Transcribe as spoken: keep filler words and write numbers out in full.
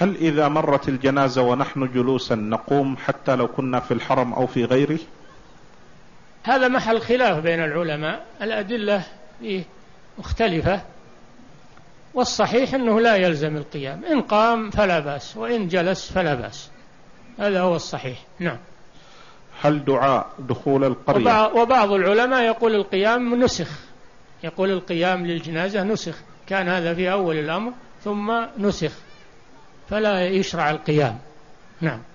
هل إذا مرت الجنازة ونحن جلوسا نقوم حتى لو كنا في الحرم أو في غيره؟ هذا محل خلاف بين العلماء، الأدلة فيه مختلفة، والصحيح أنه لا يلزم القيام، إن قام فلا بأس وإن جلس فلا بأس، هذا هو الصحيح. نعم. هل دعاء دخول القرية؟ وبعض العلماء يقول القيام نسخ، يقول القيام للجنازة نسخ، كان هذا في أول الأمر ثم نسخ، فلا يشرع القيام. نعم.